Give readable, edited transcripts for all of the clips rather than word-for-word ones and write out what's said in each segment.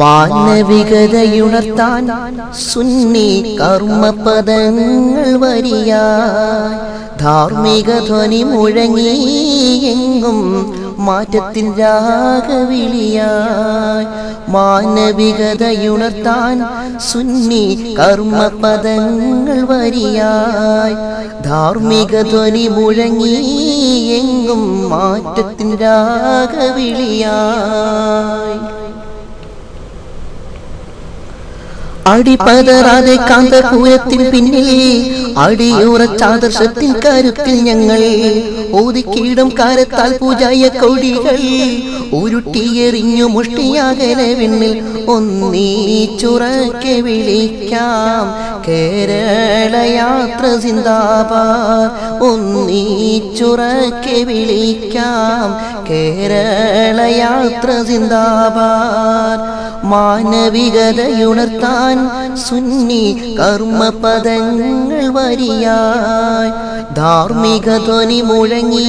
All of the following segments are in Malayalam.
മാനവികതയുണർത്താൻ സുന്നി കർമ്മപദങ്ങൾ വരിയായി ധാർമ്മിക ധ്വനി മുഴങ്ങി എങ്ങും മാറ്റത്തിൻ രാഗവിളിയായി മാനവികതയുണർത്താൻ സുന്നി കർമ്മപദങ്ങൾ വരിയായി ധാർമ്മിക ധ്വനി മുഴങ്ങി എങ്ങും മാറ്റത്തിൻ രാഗവിളിയായി അടിപതരാതെ കാന്തപൂരത്തിന് പിന്നിൽ അടിയുറച്ച ആദർശത്തിൻ കരുത്തിൽ ഞങ്ങൾ ഓതിക്കീടും കാരത്താൽ പൂജായ കൊടികൾ ഉരുട്ടിയെറിഞ്ഞു മുഷ്ടിയാകലെ വിണ്ണിൽ ഒന്നീച്ചുറക്കെ വിളിക്കാം കേരളയാത്ര സിന്ദാബാദ് ഒന്നീച്ചുറക്കെ വിളിക്കാം കേരളയാത്ര സിന്ദാബാദ് മാനവികതയുണർത്താൻ സുന്നി കർമ്മപദങ്ങൾ വരിയായി ധാർമ്മിക ധ്വനി മുഴങ്ങി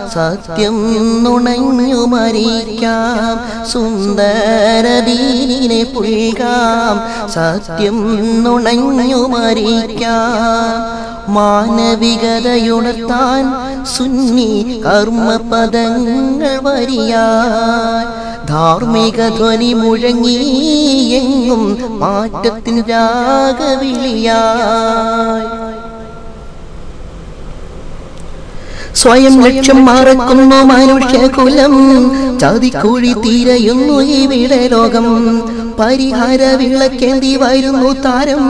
സത്യം നുണഞ്ഞു മരിക്കാം സുന്ദരദീനിനെ പുൽകാം സത്യം നുണഞ്ഞു മരിക്കാം മാനവികതയുണർത്താൻ സുന്നി കർമ്മപദങ്ങൾ വരിയായി ധാർമ്മിക ധ്വനി മുഴങ്ങി എങ്ങും മാറ്റത്തിൻ രാഗവിളിയായി സ്വയം ലക്ഷ്യം മറക്കുന്നു മനുഷ്യകുലം ചതിക്കുഴി തീരയുന്നു ഇവിടെ ലോകം പരിഹാര വിളക്കേന്തി വരുന്നു താരം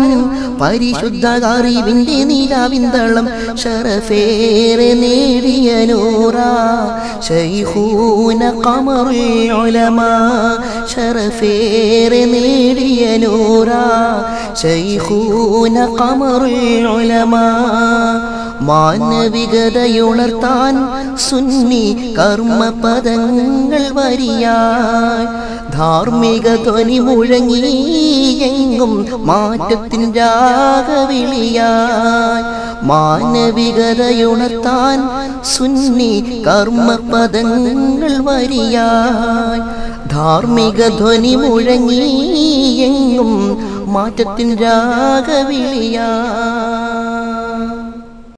പരിശുദ്ധ അറിവിന്റെ നീരാവിന്തളം ശറഫേറെ നേടിയ നൂറ ശൈഖൂന ഖമറുൽ ഉലമാ ശറഫേറെ നേടിയ നൂറ ശൈഖൂന ഖമറുൽ ഉലമാ മാനവികതയുണർത്താൻ സുന്നി കർമ്മപദങ്ങൾ വരിയായി ധാർമ്മിക ധ്വനി മുഴങ്ങി എങ്ങും മാറ്റത്തിൻ രാഗവിളിയായി മാനവികതയുണർത്താൻ സുന്നി കർമ്മപദങ്ങൾ വരിയായി ധാർമ്മിക ധ്വനി മുഴങ്ങി എങ്ങും മാറ്റത്തിൻ രാഗവിളിയായി